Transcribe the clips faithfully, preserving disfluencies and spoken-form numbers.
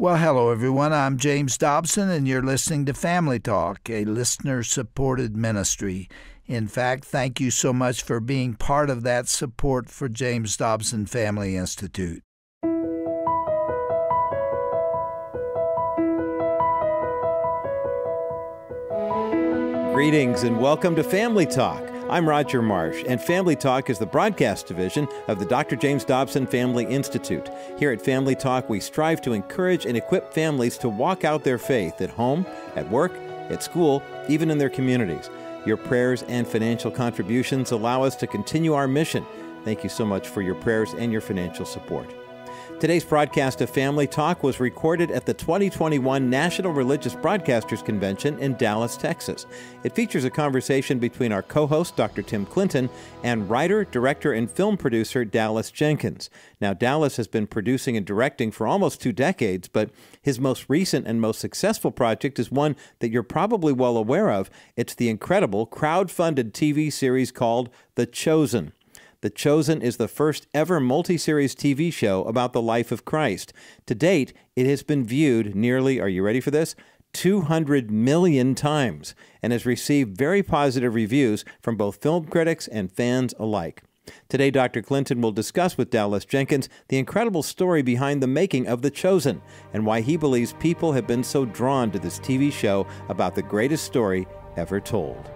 Well, hello, everyone. I'm James Dobson, and you're listening to Family Talk, a listener-supported ministry. In fact, thank you so much for being part of that support for James Dobson Family Institute. Greetings and welcome to Family Talk. I'm Roger Marsh, and Family Talk is the broadcast division of the Doctor James Dobson Family Institute. Here at Family Talk, we strive to encourage and equip families to walk out their faith at home, at work, at school, even in their communities. Your prayers and financial contributions allow us to continue our mission. Thank you so much for your prayers and your financial support. Today's broadcast of Family Talk was recorded at the twenty twenty-one National Religious Broadcasters Convention in Dallas, Texas. It features a conversation between our co-host, Doctor Tim Clinton, and writer, director, and film producer, Dallas Jenkins. Now, Dallas has been producing and directing for almost two decades, but his most recent and most successful project is one that you're probably well aware of. It's the incredible crowd-funded T V series called The Chosen. The Chosen is the first ever multi-series T V show about the life of Christ. To date, it has been viewed nearly, are you ready for this, two hundred million times, and has received very positive reviews from both film critics and fans alike. Today, Doctor Clinton will discuss with Dallas Jenkins the incredible story behind the making of The Chosen and why he believes people have been so drawn to this T V show about the greatest story ever told.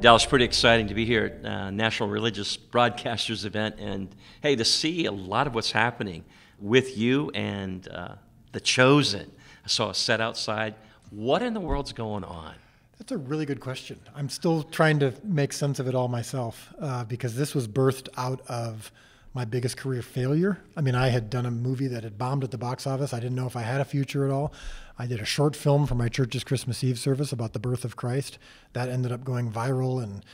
Dallas, pretty exciting to be here at uh, National Religious Broadcasters event, and hey, to see a lot of what's happening with you and uh, The Chosen. I saw a set outside. What in the world's going on? That's a really good question. I'm still trying to make sense of it all myself uh, because this was birthed out of my biggest career failure. I mean, I had done a movie that had bombed at the box office. I didn't know if I had a future at all. I did a short film for my church's Christmas Eve service about the birth of Christ. That ended up going viral and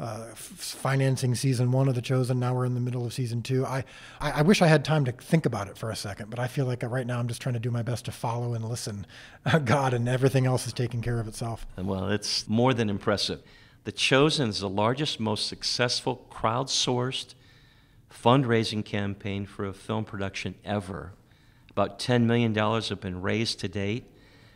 uh, financing season one of The Chosen. Now we're in the middle of season two. I, I, I wish I had time to think about it for a second, but I feel like right now I'm just trying to do my best to follow and listen uh, God, and everything else is taking care of itself. Well, it's more than impressive. The Chosen is the largest, most successful crowdsourced fundraising campaign for a film production ever. About ten million dollars have been raised to date.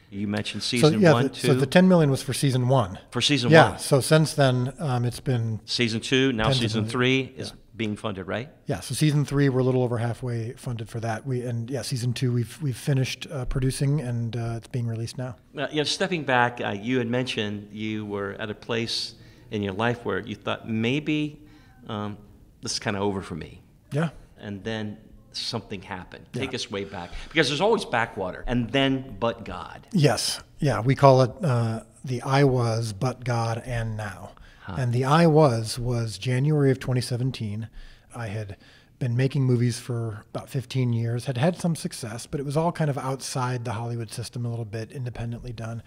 You mentioned season so, yeah, one, the, two. So the ten million was for season one. For season yeah, one. Yeah. So since then, um, it's been season two. Now season three is yeah. being funded, right? Yeah. So season three, we're a little over halfway funded for that. We and yeah, season two, we've we've finished uh, producing, and uh, it's being released now. Uh, yeah. Stepping back, uh, you had mentioned you were at a place in your life where you thought maybe um, this is kind of over for me. Yeah. And then something happened. Take yeah. us way back, because there's always backwater. And then, but God. Yes. Yeah. We call it uh, the I was, but God, and now. Huh. And the I was was January of twenty seventeen. I had been making movies for about fifteen years, had had some success, but it was all kind of outside the Hollywood system a little bit, independently done.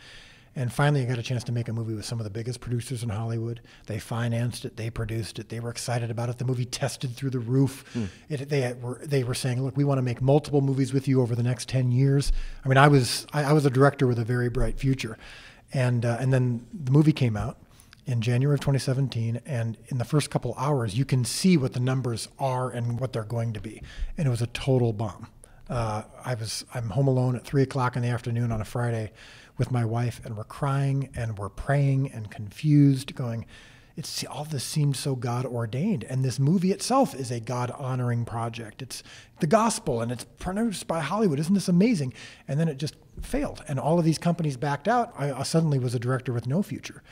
And finally, I got a chance to make a movie with some of the biggest producers in Hollywood. They financed it. They produced it. They were excited about it. The movie tested through the roof. Mm. It, they, were, they were saying, look, we want to make multiple movies with you over the next ten years. I mean, I was, I, I was a director with a very bright future. And, uh, and then the movie came out in January of twenty seventeen. And in the first couple hours, you can see what the numbers are and what they're going to be. And it was a total bomb. Uh, I was, I'm home alone at three o'clock in the afternoon on a Friday with my wife, and we're crying and we're praying and confused, going, it's all this seems so God ordained. And this movie itself is a God honoring project. It's the gospel and it's produced by Hollywood. Isn't this amazing? And then it just failed. And all of these companies backed out. I, I suddenly was a director with no future.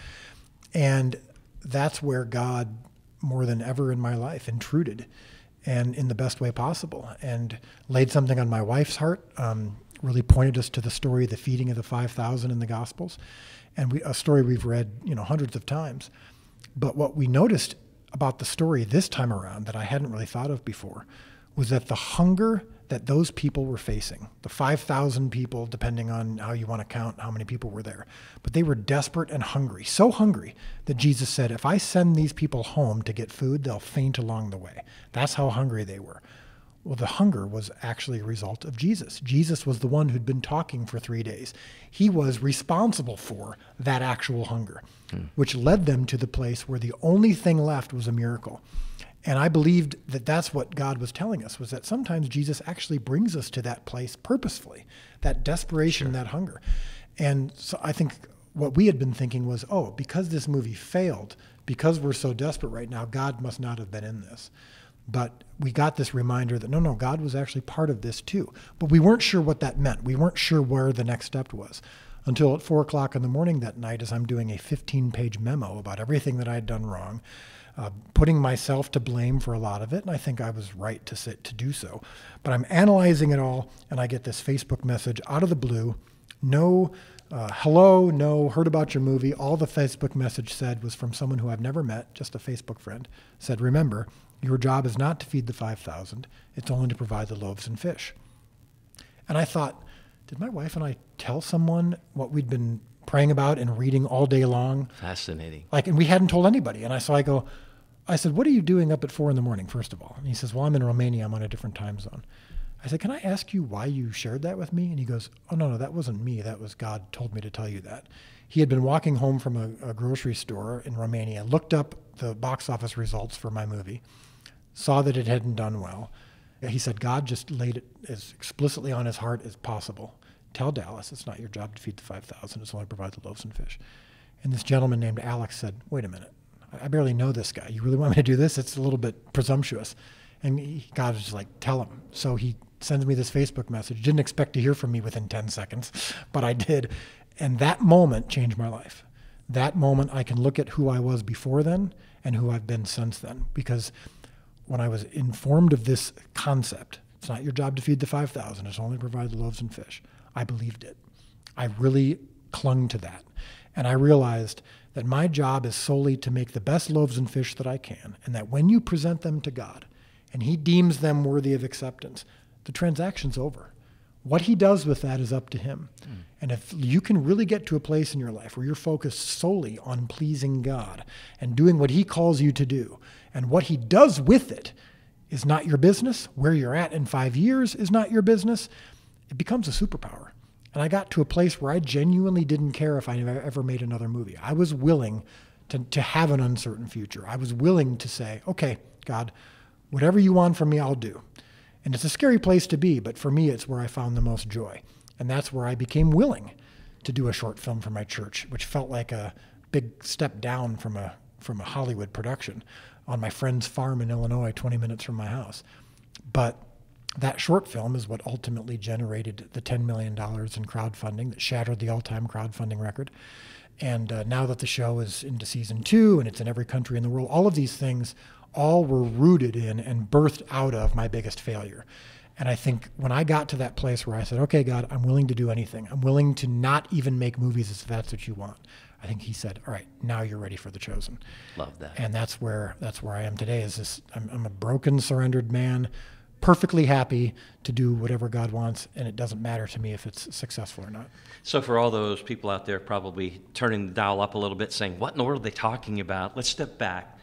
And that's where God, more than ever in my life, intruded, and in the best way possible, and laid something on my wife's heart. Um, really pointed us to the story of the feeding of the five thousand in the Gospels, and we, a story we've read, you know, hundreds of times. But what we noticed about the story this time around that I hadn't really thought of before was that the hunger that those people were facing, the five thousand people, depending on how you want to count how many people were there, but they were desperate and hungry, so hungry that Jesus said, if I send these people home to get food, they'll faint along the way. That's how hungry they were. Well, the hunger was actually a result of Jesus. Jesus was the one who'd been talking for three days. He was responsible for that actual hunger, hmm. which led them to the place where the only thing left was a miracle. And I believed that that's what God was telling us, was that sometimes Jesus actually brings us to that place purposefully, that desperation, sure. that hunger. And so I think what we had been thinking was, oh, because this movie failed, because we're so desperate right now, God must not have been in this. But we got this reminder that, no, no, God was actually part of this too. But we weren't sure what that meant. We weren't sure where the next step was until at four o'clock in the morning that night, as I'm doing a fifteen page memo about everything that I had done wrong, uh, putting myself to blame for a lot of it. And I think I was right to sit to do so. But I'm analyzing it all, and I get this Facebook message out of the blue. No uh, hello, no heard about your movie. All the Facebook message said was from someone who I've never met, just a Facebook friend, said, remember, your job is not to feed the five thousand. It's only to provide the loaves and fish. And I thought, did my wife and I tell someone what we'd been praying about and reading all day long? Fascinating. Like, and we hadn't told anybody. And I, so I go, I said, what are you doing up at four in the morning, first of all? And he says, well, I'm in Romania. I'm on a different time zone. I said, can I ask you why you shared that with me? And he goes, oh, no, no, that wasn't me. That was God told me to tell you that. He had been walking home from a, a grocery store in Romania, looked up the box office results for my movie, saw that it hadn't done well. He said, God just laid it as explicitly on his heart as possible. Tell Dallas it's not your job to feed the five thousand. It's only to provide the loaves and fish. And this gentleman named Alex said, wait a minute. I barely know this guy. You really want me to do this? It's a little bit presumptuous. And he, God was just like, tell him. So he sends me this Facebook message. Didn't expect to hear from me within ten seconds, but I did. And that moment changed my life. That moment, I can look at who I was before then and who I've been since then. Because when I was informed of this concept, it's not your job to feed the five thousand, it's only to provide the loaves and fish, I believed it. I really clung to that. And I realized that my job is solely to make the best loaves and fish that I can, and that when you present them to God and he deems them worthy of acceptance, the transaction's over. What he does with that is up to him. Mm. And if you can really get to a place in your life where you're focused solely on pleasing God and doing what he calls you to do, and what he does with it is not your business, where you're at in five years is not your business, it becomes a superpower. And I got to a place where I genuinely didn't care if I ever made another movie. I was willing to, to have an uncertain future. I was willing to say, okay, God, whatever you want from me, I'll do. And it's a scary place to be, but for me, it's where I found the most joy. And that's where I became willing to do a short film for my church, which felt like a big step down from a, from a Hollywood production on my friend's farm in Illinois, twenty minutes from my house. But that short film is what ultimately generated the ten million dollars in crowdfunding that shattered the all-time crowdfunding record. And uh, now that the show is into season two and it's in every country in the world, all of these things all were rooted in and birthed out of my biggest failure. And I think when I got to that place where I said, okay, God, I'm willing to do anything. I'm willing to not even make movies if that's what you want. I think he said, all right, now you're ready for The Chosen. Love that. And that's where, that's where I am today is this, I'm, I'm a broken, surrendered man, perfectly happy to do whatever God wants. And it doesn't matter to me if it's successful or not. So for all those people out there probably turning the dial up a little bit saying, what in the world are they talking about? Let's step back.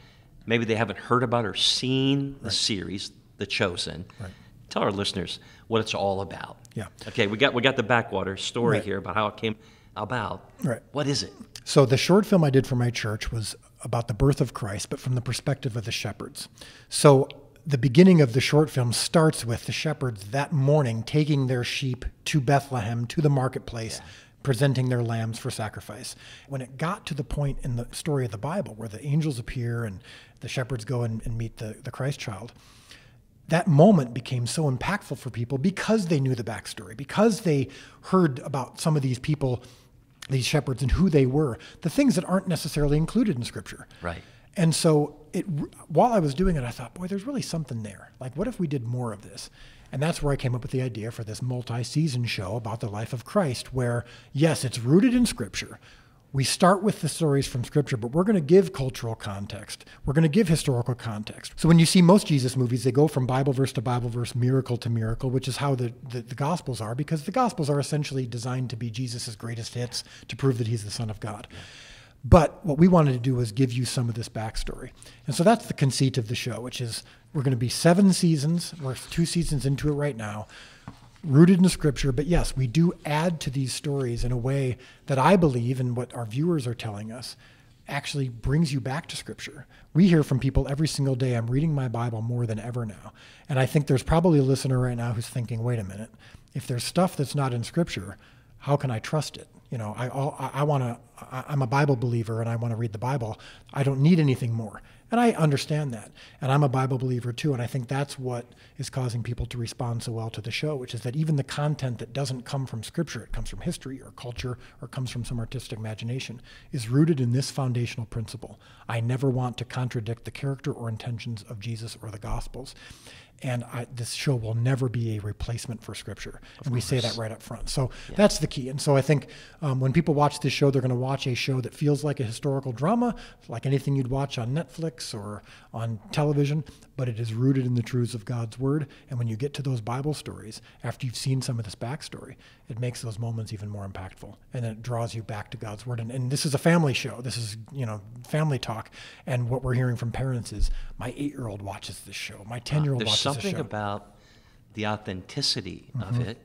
Maybe they haven't heard about or seen the right. series, The Chosen. Right. Tell our listeners what it's all about. Yeah. Okay, we got we got the backwater story right. here about how it came about. Right. What is it? So the short film I did for my church was about the birth of Christ, but from the perspective of the shepherds. So the beginning of the short film starts with the shepherds that morning taking their sheep to Bethlehem, to the marketplace, yeah. presenting their lambs for sacrifice. When it got to the point in the story of the Bible where the angels appear and the shepherds go and, and meet the, the Christ child, that moment became so impactful for people because they knew the backstory, because they heard about some of these people, these shepherds and who they were, the things that aren't necessarily included in Scripture. Right. And so it, while I was doing it, I thought, boy, there's really something there. Like, what if we did more of this? And that's where I came up with the idea for this multi-season show about the life of Christ, where, yes, it's rooted in Scripture. We start with the stories from Scripture, but we're going to give cultural context. We're going to give historical context. So when you see most Jesus movies, they go from Bible verse to Bible verse, miracle to miracle, which is how the, the, the Gospels are, because the Gospels are essentially designed to be Jesus' greatest hits to prove that he's the Son of God. But what we wanted to do was give you some of this backstory. And so that's the conceit of the show, which is we're going to be seven seasons. We're two seasons into it right now, rooted in Scripture. But yes, we do add to these stories in a way that I believe in what our viewers are telling us actually brings you back to Scripture. We hear from people every single day, I'm reading my Bible more than ever now. And I think there's probably a listener right now who's thinking, wait a minute, if there's stuff that's not in Scripture, how can I trust it? You know, I, I, I want to, I'm a Bible believer and I want to read the Bible. I don't need anything more. And I understand that. And I'm a Bible believer too. And I think that's what is causing people to respond so well to the show, which is that even the content that doesn't come from Scripture, it comes from history or culture or comes from some artistic imagination, is rooted in this foundational principle. I never want to contradict the character or intentions of Jesus or the Gospels. And I, this show will never be a replacement for Scripture. Of and we course. Say that right up front. So yeah. that's the key. And so I think um, when people watch this show, they're going to watch a show that feels like a historical drama, like anything you'd watch on Netflix or on television, but it is rooted in the truths of God's Word. And when you get to those Bible stories, after you've seen some of this backstory, it makes those moments even more impactful. And then it draws you back to God's Word. And, and this is a family show. This is, you know, family talk. And what we're hearing from parents is, my eight-year-old watches this show. My ten-year-old uh, watches something about the authenticity mm-hmm. of it.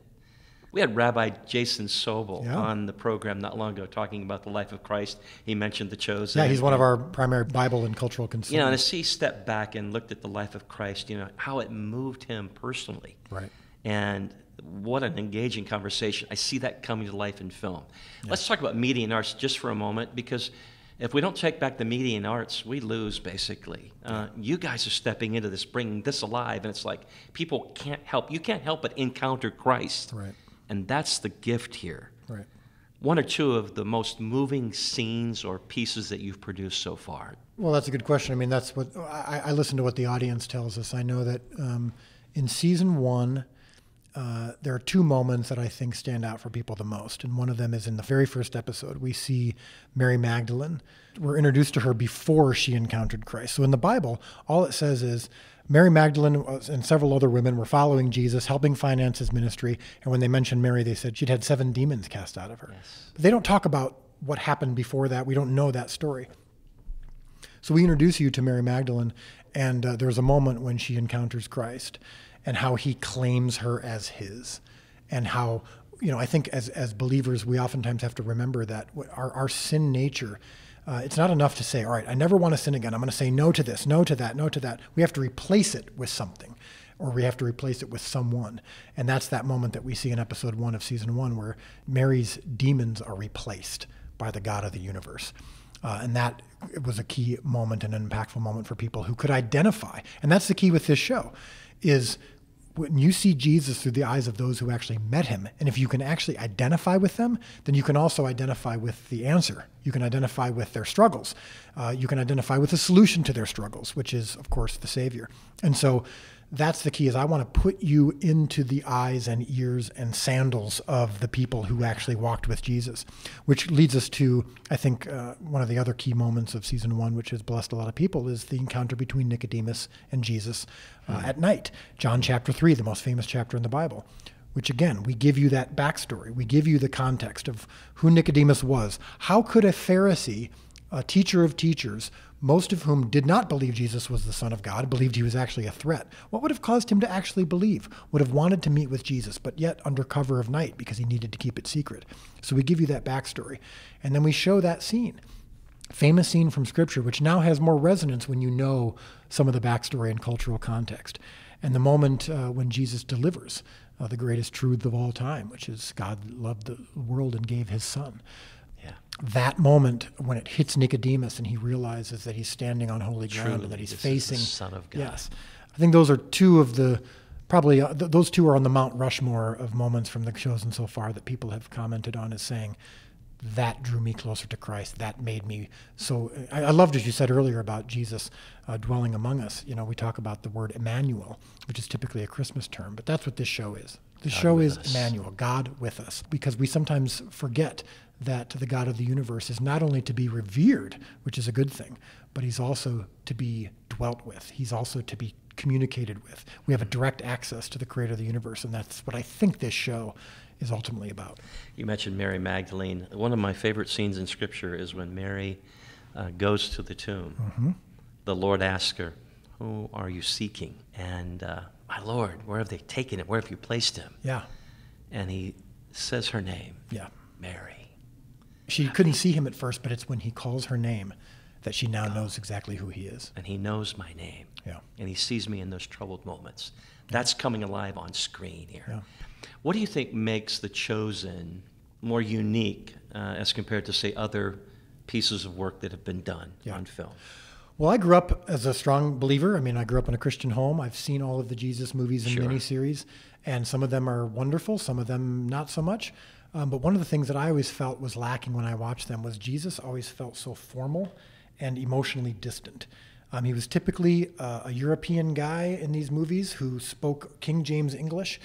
We had Rabbi Jason Sobel yeah. on the program not long ago talking about the life of Christ. He mentioned The Chosen. Yeah, he's one of our primary Bible and cultural consumers. You know, and as he stepped back and looked at the life of Christ, you know, how it moved him personally. Right. And what an engaging conversation. I see that coming to life in film. Yeah. Let's talk about media and arts just for a moment, because if we don't take back the media and arts, we lose, basically. Uh, you guys are stepping into this, bringing this alive, and it's like people can't help. You can't help but encounter Christ, right. and that's the gift here. Right. One or two of the most moving scenes or pieces that you've produced so far. Well, that's a good question. I mean, that's what I, I listen to what the audience tells us. I know that um, in season one, Uh, there are two moments that I think stand out for people the most. And one of them is in the very first episode. We see Mary Magdalene. We're introduced to her before she encountered Christ. So in the Bible, all it says is Mary Magdalene and several other women were following Jesus, helping finance his ministry. And when they mentioned Mary, they said she'd had seven demons cast out of her. Yes. But they don't talk about what happened before that. We don't know that story. So we introduce you to Mary Magdalene, and uh, there's a moment when she encounters Christ, and how he claims her as his, and how, you know, I think as, as believers, we oftentimes have to remember that our, our sin nature, uh, it's not enough to say, all right, I never want to sin again. I'm going to say no to this, no to that, no to that. We have to replace it with something, or we have to replace it with someone. And that's that moment that we see in episode one of season one, where Mary's demons are replaced by the God of the universe. Uh, and that was a key moment and an impactful moment for people who could identify. And that's the key with this show, is when you see Jesus through the eyes of those who actually met him, and if you can actually identify with them, then you can also identify with the answer. You can identify with their struggles. Uh, you can identify with the solution to their struggles, which is, of course, the Savior. And so that's the key, is I want to put you into the eyes and ears and sandals of the people who actually walked with Jesus, which leads us to, I think, uh, one of the other key moments of season one, which has blessed a lot of people, is the encounter between Nicodemus and Jesus uh, mm-hmm. at night. John chapter three. The most famous chapter in the Bible, which again, we give you that backstory. We give you the context of who Nicodemus was. How could a Pharisee, a teacher of teachers, most of whom did not believe Jesus was the Son of God, believed he was actually a threat, what would have caused him to actually believe, would have wanted to meet with Jesus, but yet under cover of night because he needed to keep it secret. So we give you that backstory. And then we show that scene. Famous scene from Scripture, which now has more resonance when you know some of the backstory and cultural context. And the moment uh, when Jesus delivers uh, the greatest truth of all time, which is God loved the world and gave his Son. Yeah. That moment when it hits Nicodemus and he realizes that he's standing on holy ground, truly, and that he's facing the Son of God. Yes. I think those are two of the Probably uh, th those two are on the Mount Rushmore of moments from The Chosen so far that people have commented on as saying, that drew me closer to Christ. That made me so. I, I loved what you said earlier about Jesus uh, dwelling among us. You know, we talk about the word Emmanuel, which is typically a Christmas term, but that's what this show is. The show is Emmanuel, God with us, because we sometimes forget that the God of the universe is not only to be revered, which is a good thing, but he's also to be dwelt with. He's also to be communicated with. We have a direct access to the creator of the universe, and that's what I think this show is ultimately about. You mentioned Mary Magdalene. One of my favorite scenes in Scripture is when Mary uh, goes to the tomb. Mm-hmm. The Lord asks her, who are you seeking? And uh, my Lord, where have they taken him? Where have you placed him? Yeah. And he says her name. Yeah. Mary. She couldn't see him at first, but it's when he calls her name that she now knows exactly who he is. And he knows my name. Yeah. And he sees me in those troubled moments. That's coming alive on screen here. Yeah. What do you think makes The Chosen more unique uh, as compared to, say, other pieces of work that have been done yeah. on film? Well, I grew up as a strong believer. I mean, I grew up in a Christian home. I've seen all of the Jesus movies and sure. miniseries, and some of them are wonderful, some of them not so much. Um, but one of the things that I always felt was lacking when I watched them was Jesus always felt so formal and emotionally distant. Um, he was typically uh, a European guy in these movies who spoke King James English,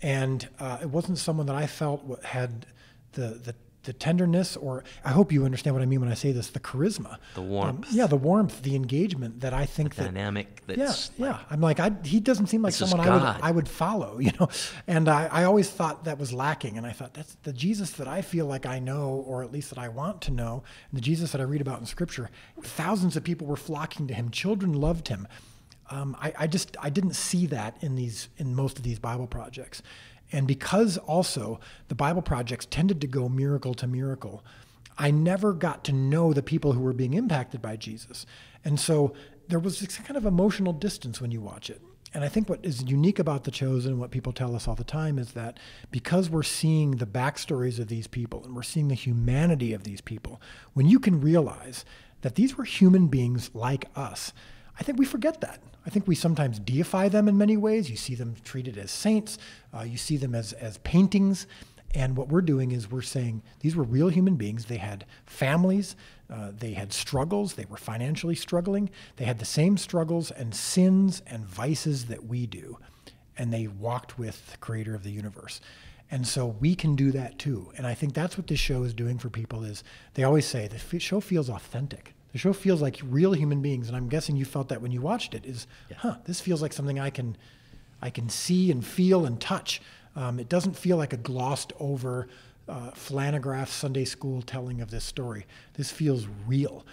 and uh, it wasn't someone that I felt had the, the the tenderness, or I hope you understand what I mean when I say this, the charisma. The warmth. Um, yeah, the warmth, the engagement that I think the that... dynamic that's... Yeah, like, yeah. I'm like, I, he doesn't seem like someone I would, I would follow, you know? And I, I always thought that was lacking, and I thought, that's the Jesus that I feel like I know, or at least that I want to know, and the Jesus that I read about in Scripture. Thousands of people were flocking to him. Children loved him. Um, I, I just, I didn't see that in these, in most of these Bible projects. And because also the Bible projects tended to go miracle to miracle, I never got to know the people who were being impacted by Jesus. And so there was this kind of emotional distance when you watch it. And I think what is unique about The Chosen, what people tell us all the time, is that because we're seeing the backstories of these people and we're seeing the humanity of these people, when you can realize that these were human beings like us, I think we forget that. I think we sometimes deify them in many ways. You see them treated as saints. Uh, you see them as, as paintings. And what we're doing is we're saying these were real human beings. They had families. Uh, they had struggles. They were financially struggling. They had the same struggles and sins and vices that we do. And they walked with the creator of the universe. And so we can do that too. And I think that's what this show is doing for people is they always say the show feels authentic. The show feels like real human beings, and I'm guessing you felt that when you watched it, is, yeah. huh, this feels like something I can I can see and feel and touch. Um, it doesn't feel like a glossed-over, uh, flanograph Sunday school telling of this story. This feels real,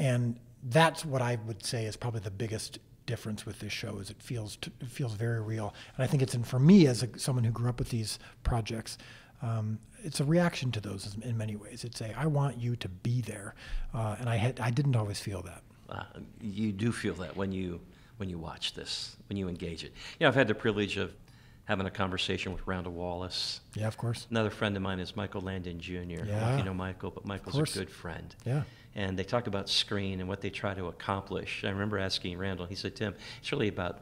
and that's what I would say is probably the biggest difference with this show is it feels, t it feels very real. And I think it's, and for me as a, someone who grew up with these projects, Um, it's a reaction to those in many ways. It's a, I want you to be there. Uh, and I had, I didn't always feel that. Uh, you do feel that when you, when you watch this, when you engage it. You know, I've had the privilege of having a conversation with Randall Wallace. Yeah, of course. Another friend of mine is Michael Landon Junior Yeah. I don't know if you know Michael, but Michael's a good friend. Yeah. And they talk about screen and what they try to accomplish. I remember asking Randall, he said, Tim, it's really about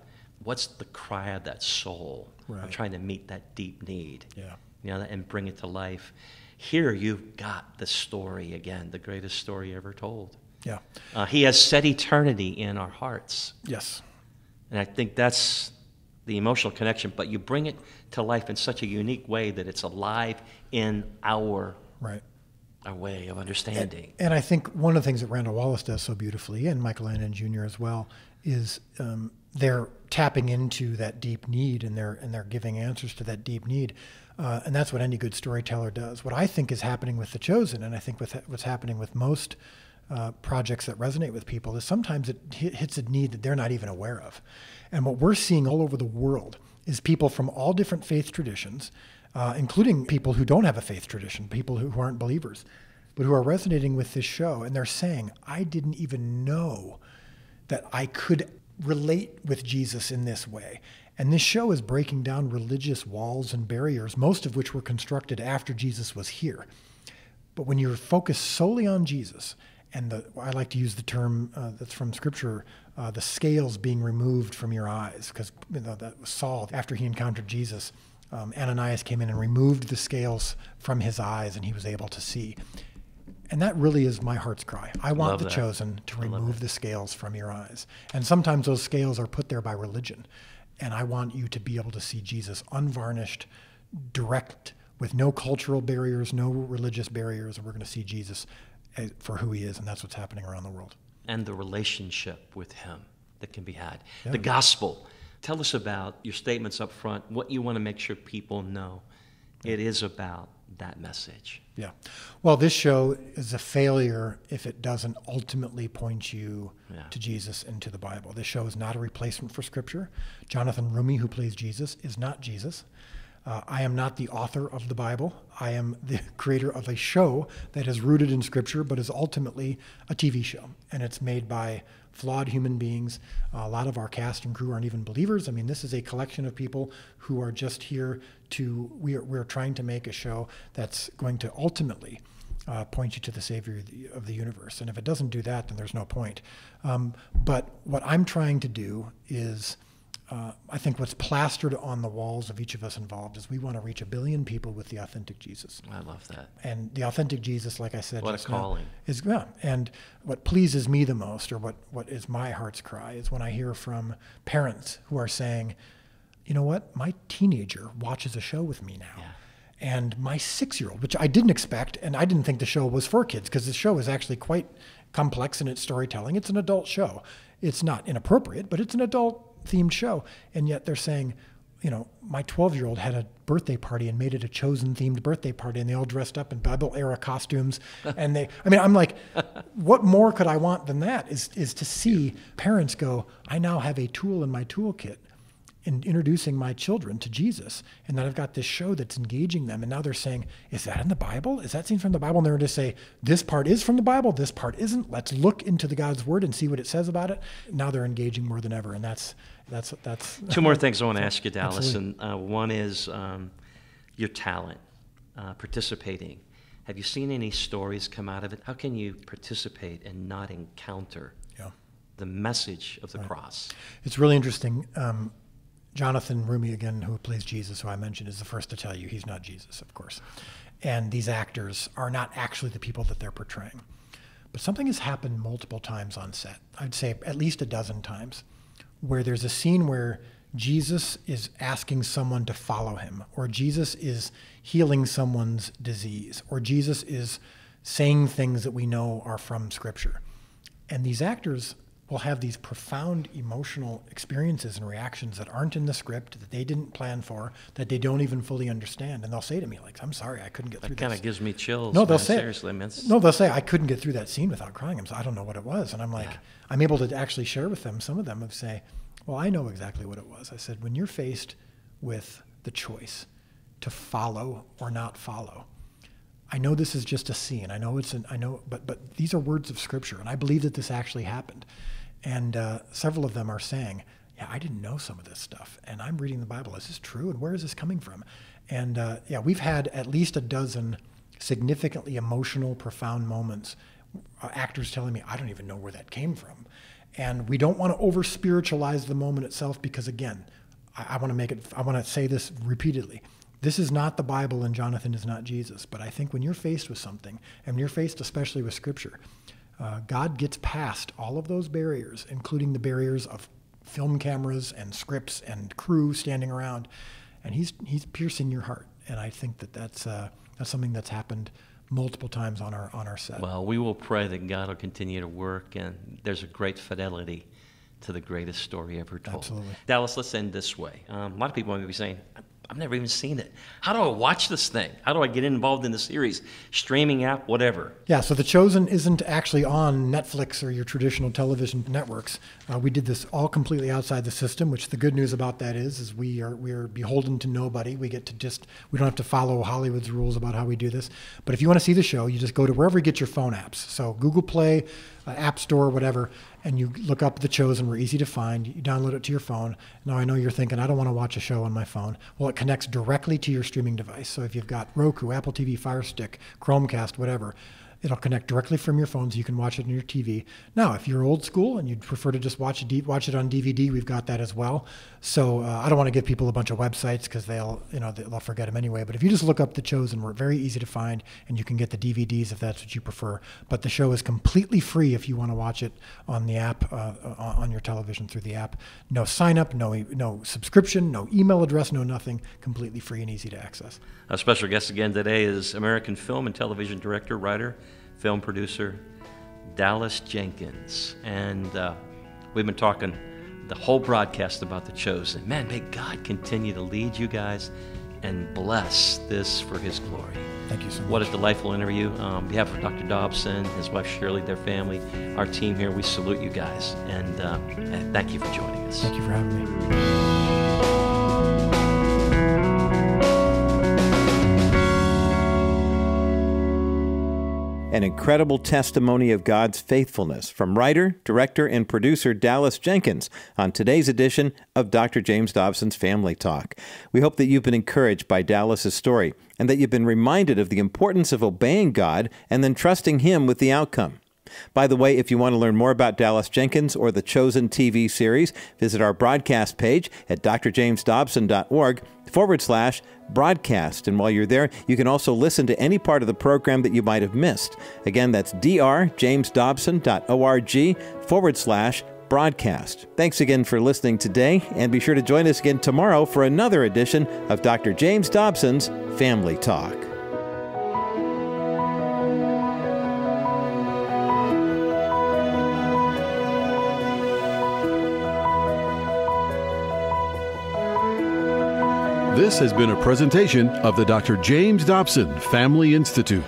what's the cry of that soul? Right. I'm trying to meet that deep need. Yeah. You know, and bring it to life. Here you've got the story again, the greatest story ever told. Yeah. Uh, he has set eternity in our hearts. Yes. And I think that's the emotional connection, but you bring it to life in such a unique way that it's alive in our right. our way of understanding. And, and I think one of the things that Randall Wallace does so beautifully, and Michael Landon Junior as well, is um, they're tapping into that deep need, and they're, and they're giving answers to that deep need. Uh, and that's what any good storyteller does. What I think is happening with The Chosen, and I think with what's happening with most uh, projects that resonate with people, is sometimes it hits a need that they're not even aware of. And what we're seeing all over the world is people from all different faith traditions, uh, including people who don't have a faith tradition, people who, who aren't believers, but who are resonating with this show. And they're saying, I didn't even know that I could relate with Jesus in this way. And this show is breaking down religious walls and barriers, most of which were constructed after Jesus was here. But when you're focused solely on Jesus, and the, I like to use the term uh, that's from Scripture, uh, the scales being removed from your eyes, because you know, that was Saul. After he encountered Jesus, um, Ananias came in and removed the scales from his eyes, and he was able to see. And that really is my heart's cry. I want The Chosen to remove the scales from your eyes. And sometimes those scales are put there by religion. And I want you to be able to see Jesus unvarnished, direct, with no cultural barriers, no religious barriers. And we're going to see Jesus for who he is. And that's what's happening around the world. And the relationship with him that can be had. Yeah. The gospel. Tell us about your statements up front, what you want to make sure people know. Yeah. It is about that message. Yeah. Well, this show is a failure if it doesn't ultimately point you yeah. to Jesus and to the Bible. This show is not a replacement for Scripture. Jonathan Roumie, who plays Jesus, is not Jesus. Uh, I am not the author of the Bible. I am the creator of a show that is rooted in Scripture, but is ultimately a T V show. And it's made by flawed human beings. Uh, a lot of our cast and crew aren't even believers. I mean, this is a collection of people who are just here to, we are, we're trying to make a show that's going to ultimately Uh, point you to the Savior of the, of the universe. And if it doesn't do that, then there's no point. Um, but what I'm trying to do is, uh, I think what's plastered on the walls of each of us involved is we want to reach a billion people with the authentic Jesus. I love that. And the authentic Jesus, like I said, what a calling. Is, yeah, and what pleases me the most, or what, what is my heart's cry, is when I hear from parents who are saying, you know what, my teenager watches a show with me now. Yeah. And my six-year-old, which I didn't expect, and I didn't think the show was for kids, because the show is actually quite complex in its storytelling. It's an adult show. It's not inappropriate, but it's an adult-themed show. And yet they're saying, you know, my twelve-year-old had a birthday party and made it a Chosen-themed birthday party, and they all dressed up in Bible-era costumes. And they, I mean, I'm like, what more could I want than that, is, is to see parents go, I now have a tool in my toolkit in introducing my children to Jesus, and then I've got this show that's engaging them, and now they're saying, is that in the Bible? Is that seen from the Bible? And they're going to say, this part is from the Bible, this part isn't. Let's look into the God's Word and see what it says about it. Now they're engaging more than ever, and that's that's that's two more things I want to ask you, Dallas. Absolutely. And uh, one is um, your talent, uh, participating. Have you seen any stories come out of it? How can you participate and not encounter yeah. the message of the right. cross? It's really interesting. Um, Jonathan Roumie, again, who plays Jesus, who I mentioned, is the first to tell you he's not Jesus, of course. And these actors are not actually the people that they're portraying. But something has happened multiple times on set, I'd say at least a dozen times, where there's a scene where Jesus is asking someone to follow him, or Jesus is healing someone's disease, or Jesus is saying things that we know are from Scripture. And these actors will have these profound emotional experiences and reactions that aren't in the script, that they didn't plan for, that they don't even fully understand. And they'll say to me, like, I'm sorry, I couldn't get that through this. That kind of gives me chills. No, they'll man, say, seriously, man. No, they'll say, I couldn't get through that scene without crying. I'm so, I don't know what it was. And I'm like, yeah. I'm able to actually share with them. Some of them have say, well, I know exactly what it was. I said, when you're faced with the choice to follow or not follow, I know this is just a scene. I know it's an, I know, but, but these are words of Scripture, and I believe that this actually happened. And uh, several of them are saying, yeah, I didn't know some of this stuff, and I'm reading the Bible. Is this true, and where is this coming from? And uh, yeah, we've had at least a dozen significantly emotional, profound moments, uh, actors telling me, I don't even know where that came from. And we don't want to over-spiritualize the moment itself, because again, I, I want to make it, I want to say this repeatedly. This is not the Bible, and Jonathan is not Jesus. But I think when you're faced with something, and when you're faced especially with Scripture, uh, God gets past all of those barriers, including the barriers of film cameras and scripts and crew standing around, and he's he's piercing your heart. And I think that that's uh, that's something that's happened multiple times on our on our set. Well, we will pray that God will continue to work, and there's a great fidelity to the greatest story ever told. Absolutely, Dallas. Let's end this way. Um, a lot of people might be saying, I've never even seen it. How do I watch this thing? How do I get involved in the series? Streaming app, whatever. Yeah, so The Chosen isn't actually on Netflix or your traditional television networks. Uh, we did this all completely outside the system, which the good news about that is, is we are we are beholden to nobody. We get to just, we don't have to follow Hollywood's rules about how we do this. But if you want to see the show, you just go to wherever you get your phone apps. So Google Play, uh, App Store, whatever, and you look up The Chosen. We're easy to find. You download it to your phone. Now I know you're thinking, I don't want to watch a show on my phone. Well, it connects directly to your streaming device. So if you've got Roku, Apple T V, Fire Stick, Chromecast, whatever, it'll connect directly from your phone, so you can watch it on your T V. Now, if you're old school and you'd prefer to just watch it, watch it on D V D, we've got that as well. So uh, I don't want to give people a bunch of websites, because they'll, you know, they'll forget them anyway. But if you just look up The Chosen, we're very easy to find, and you can get the D V Ds if that's what you prefer. But the show is completely free if you want to watch it on the app, uh, on your television through the app. No sign up, no, no subscription, no email address, no nothing. Completely free and easy to access. Our special guest again today is American film and television director, writer, film producer Dallas Jenkins, and uh, we've been talking the whole broadcast about The Chosen. Man, may God continue to lead you guys and bless this for His glory. Thank you so much. What a delightful interview. Um, on behalf of Doctor Dobson, his wife Shirley, their family, our team here, we salute you guys, and, uh, and thank you for joining us. Thank you for having me. an incredible testimony of God's faithfulness from writer, director, and producer Dallas Jenkins on today's edition of Doctor James Dobson's Family Talk. We hope that you've been encouraged by Dallas's story and that you've been reminded of the importance of obeying God and then trusting Him with the outcome. By the way, if you want to learn more about Dallas Jenkins or the Chosen T V series, visit our broadcast page at drjamesdobson.org forward slash broadcast. And while you're there, you can also listen to any part of the program that you might have missed. Again, that's drjamesdobson.org forward slash broadcast. Thanks again for listening today, and be sure to join us again tomorrow for another edition of Doctor James Dobson's Family Talk. This has been a presentation of the Doctor James Dobson Family Institute.